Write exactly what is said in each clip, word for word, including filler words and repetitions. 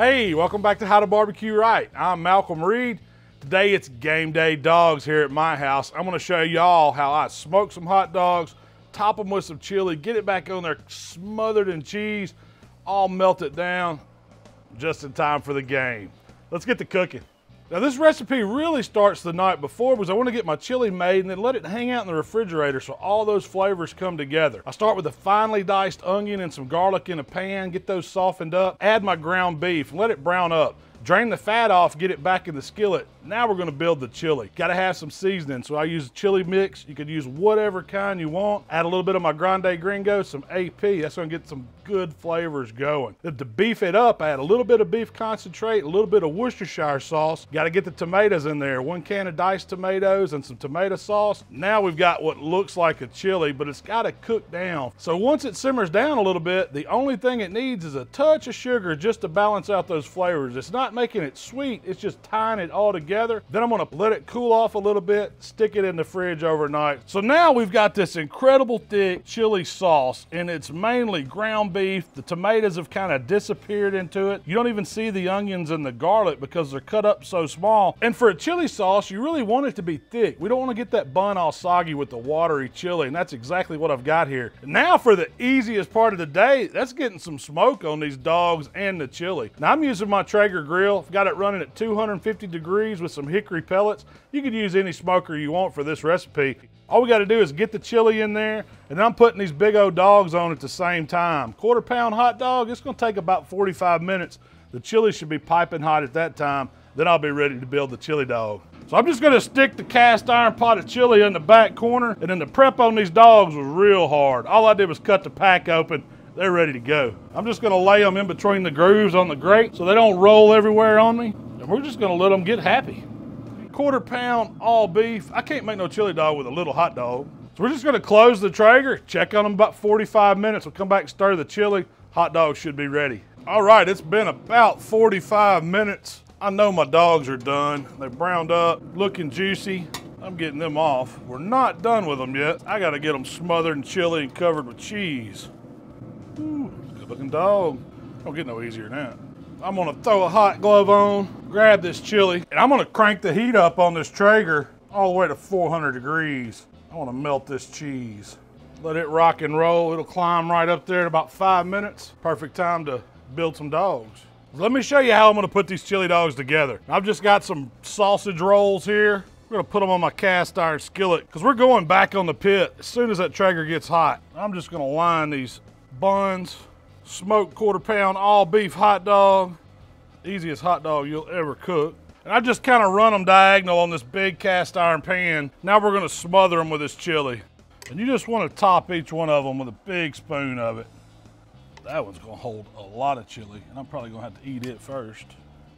Hey, welcome back to How to Barbecue Right. I'm Malcolm Reed. Today it's game day dogs here at my house. I'm gonna show y'all how I smoke some hot dogs, top them with some chili, get it back on there smothered in cheese, all melt it down, just in time for the game. Let's get to cooking. Now this recipe really starts the night before because I want to get my chili made and then let it hang out in the refrigerator so all those flavors come together. I start with a finely diced onion and some garlic in a pan, get those softened up, add my ground beef, let it brown up. Drain the fat off, get it back in the skillet. Now we're gonna build the chili. Gotta have some seasoning, so I use chili mix. You could use whatever kind you want. Add a little bit of my Grande Gringo, some A P. That's gonna get some good flavors going. Then to beef it up, add a little bit of beef concentrate, a little bit of Worcestershire sauce. Gotta get the tomatoes in there. One can of diced tomatoes and some tomato sauce. Now we've got what looks like a chili, but it's gotta cook down. So once it simmers down a little bit, the only thing it needs is a touch of sugar just to balance out those flavors. It's not making it sweet, it's just tying it all together. Then I'm gonna let it cool off a little bit, stick it in the fridge overnight. So now we've got this incredible thick chili sauce, and it's mainly ground beef. The tomatoes have kind of disappeared into it. You don't even see the onions and the garlic because they're cut up so small. And for a chili sauce, you really want it to be thick. We don't want to get that bun all soggy with the watery chili, and that's exactly what I've got here. Now for the easiest part of the day, that's getting some smoke on these dogs and the chili. Now I'm using my Traeger grill. I've got it running at two hundred fifty degrees with some hickory pellets. You could use any smoker you want for this recipe. All we got to do is get the chili in there, and I'm putting these big old dogs on at the same time. Quarter pound hot dog, it's going to take about forty-five minutes. The chili should be piping hot at that time. Then I'll be ready to build the chili dog. So I'm just going to stick the cast iron pot of chili in the back corner, and then the prep on these dogs was real hard. All I did was cut the pack open. They're ready to go. I'm just gonna lay them in between the grooves on the grate so they don't roll everywhere on me. And we're just gonna let them get happy. Quarter pound all beef. I can't make no chili dog with a little hot dog. So we're just gonna close the Traeger, check on them about forty-five minutes. We'll come back and stir the chili. Hot dogs should be ready. All right, it's been about forty-five minutes. I know my dogs are done. They're browned up, looking juicy. I'm getting them off. We're not done with them yet. I gotta get them smothered in chili and covered with cheese. Ooh, good looking dog. Don't get no easier than that. I'm gonna throw a hot glove on, grab this chili, and I'm gonna crank the heat up on this Traeger all the way to four hundred degrees. I wanna melt this cheese. Let it rock and roll. It'll climb right up there in about five minutes. Perfect time to build some dogs. Let me show you how I'm gonna put these chili dogs together. I've just got some sausage rolls here. We're gonna put them on my cast iron skillet because we're going back on the pit as soon as that Traeger gets hot. I'm just gonna line these buns, smoked quarter pound all beef hot dog, easiest hot dog you'll ever cook. And I just kind of run them diagonal on this big cast iron pan. Now we're gonna smother them with this chili. And you just wanna top each one of them with a big spoon of it. That one's gonna hold a lot of chili, and I'm probably gonna have to eat it first.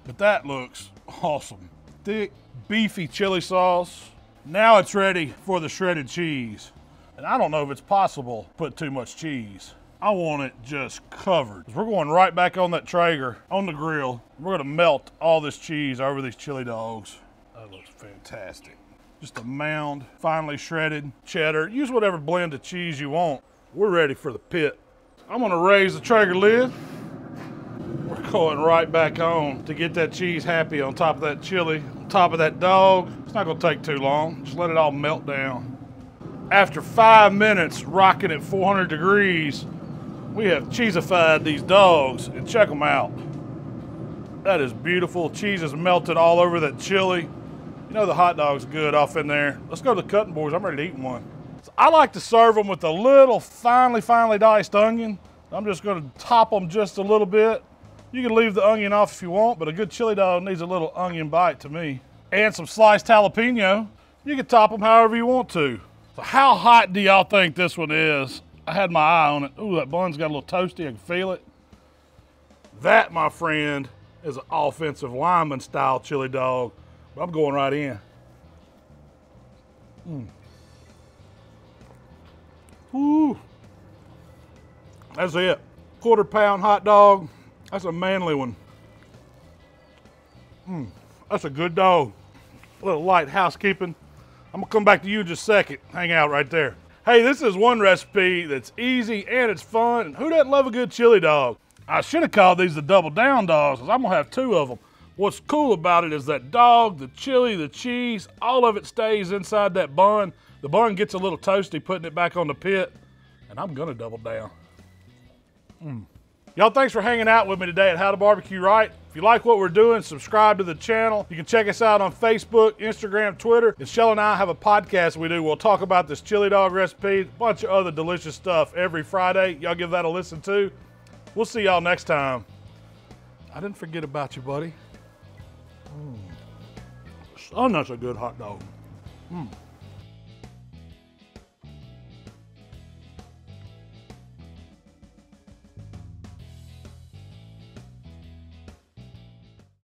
But that looks awesome. Thick, beefy chili sauce. Now it's ready for the shredded cheese. And I don't know if it's possible to put too much cheese. I want it just covered. We're going right back on that Traeger, on the grill. We're gonna melt all this cheese over these chili dogs. That looks fantastic. Just a mound, finely shredded cheddar. Use whatever blend of cheese you want. We're ready for the pit. I'm gonna raise the Traeger lid. We're going right back on to get that cheese happy on top of that chili, on top of that dog. It's not gonna take too long. Just let it all melt down. After five minutes, rocking at four hundred degrees, we have cheesified these dogs, and check them out. That is beautiful. Cheese is melted all over that chili. You know the hot dog's good off in there. Let's go to the cutting boards. I'm ready to eat one. So I like to serve them with a little finely, finely diced onion. I'm just gonna top them just a little bit. You can leave the onion off if you want, but a good chili dog needs a little onion bite to me. And some sliced jalapeno. You can top them however you want to. So how hot do y'all think this one is? I had my eye on it. Ooh, that bun's got a little toasty, I can feel it. That, my friend, is an offensive lineman style chili dog. But I'm going right in. Mm. Ooh. That's it. Quarter pound hot dog. That's a manly one. Mm. That's a good dog. A little light housekeeping. I'm gonna come back to you in just a second. Hang out right there. Hey, this is one recipe that's easy and it's fun. And who doesn't love a good chili dog? I should have called these the double down dogs because I'm gonna have two of them. What's cool about it is that dog, the chili, the cheese, all of it stays inside that bun. The bun gets a little toasty putting it back on the pit, and I'm gonna double down. Mm. Y'all, thanks for hanging out with me today at How to Barbecue Right. If you like what we're doing, subscribe to the channel. You can check us out on Facebook, Instagram, Twitter. And Shell and I have a podcast we do. We'll talk about this chili dog recipe, a bunch of other delicious stuff every Friday. Y'all give that a listen too. We'll see y'all next time. I didn't forget about you, buddy. Mm. Oh, that's a good hot dog. Mm.